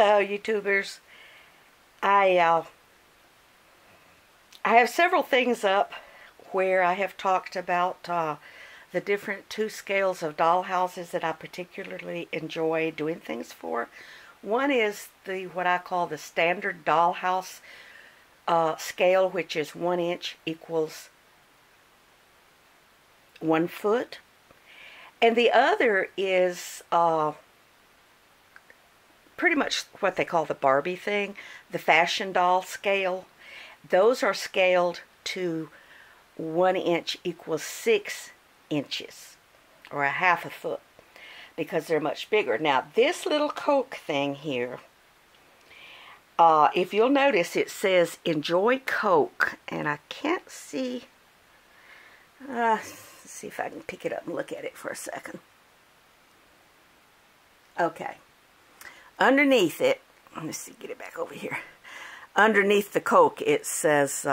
Hello, YouTubers. I have several things up where I have talked about the different two scales of dollhouses that I particularly enjoy doing things for. One is the what I call the standard dollhouse scale, which is 1 inch equals 1 foot, and the other is pretty much what they call the Barbie thing, the fashion doll scale. Those are scaled to 1 inch equals 6 inches, or a half a foot, because they're much bigger. Now, this little Coke thing here, if you'll notice, it says enjoy Coke, and I can't see, let's see if I can pick it up and look at it for a second. Okay. Underneath it, let me see, get it back over here. Underneath the Coke, it says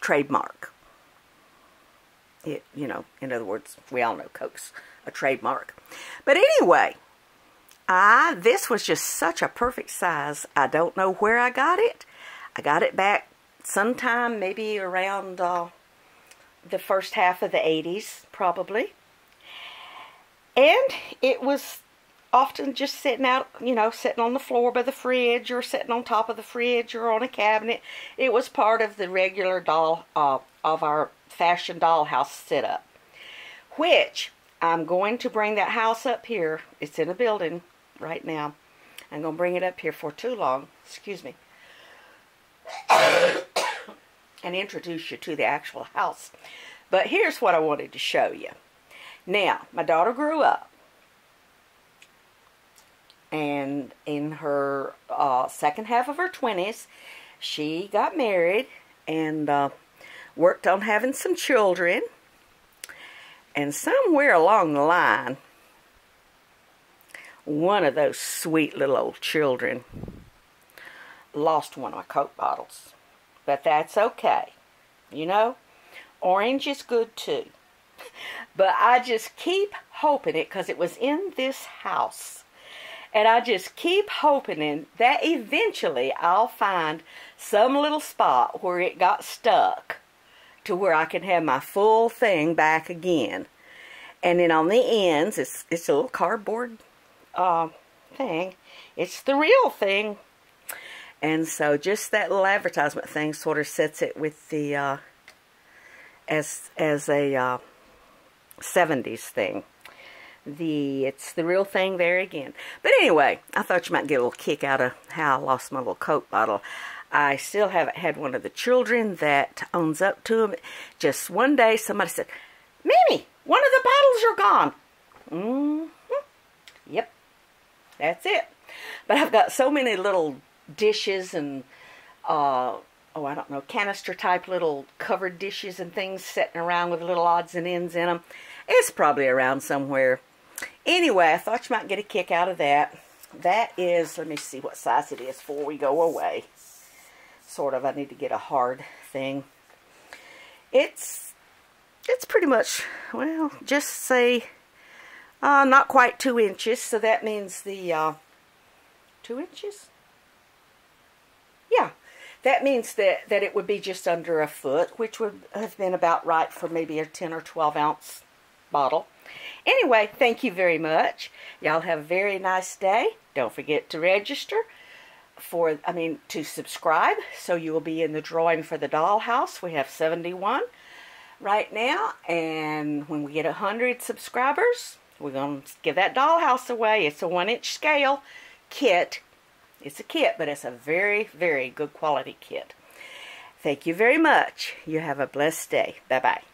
trademark. You know, in other words, we all know Coke's a trademark. But anyway, this was just such a perfect size. I don't know where I got it. I got it back sometime, maybe around the first half of the 80s, probably. And it was often just sitting out, you know, sitting on the floor by the fridge, or sitting on top of the fridge, or on a cabinet. It was part of the regular doll of our fashion dollhouse setup, which I'm going to bring that house up here. It's in a building right now. I'm going to bring it up here for too long. Excuse me. And introduce you to the actual house. But here's what I wanted to show you. Now, my daughter grew up, and in her second half of her 20s, she got married and worked on having some children. And somewhere along the line, one of those sweet little old children lost one of my Coke bottles. But that's okay. You know, orange is good too. But I just keep hoping it, because it was in this house. And I just keep hoping that eventually I'll find some little spot where it got stuck, to where I can have my full thing back again. And then on the ends, it's a little cardboard thing. It's the real thing. And so just that little advertisement thing sort of sets it with the as a 70s thing. It's the real thing there again. But anyway, I thought you might get a little kick out of how I lost my little Coke bottle. I still haven't had one of the children that owns up to them. Just one day somebody said, "Mimi, one of the bottles are gone." Mm-hmm. Yep, that's it. But I've got so many little dishes and oh, I don't know, canister type little covered dishes and things sitting around with little odds and ends in them. It's probably around somewhere. Anyway, I thought you might get a kick out of that. That is, let me see what size it is before we go away. Sort of, I need to get a hard thing. It's pretty much, well, just say, not quite 2 inches. So that means the, 2 inches? Yeah. That means that it would be just under a foot, which would have been about right for maybe a 10 or 12 ounce bottle. Anyway, thank you very much. Y'all have a very nice day. Don't forget to register to subscribe, so you will be in the drawing for the dollhouse. We have 71 right now, and when we get 100 subscribers, we're going to give that dollhouse away. It's a 1-inch scale kit. It's a kit, but it's a very, very good quality kit. Thank you very much. You have a blessed day. Bye-bye.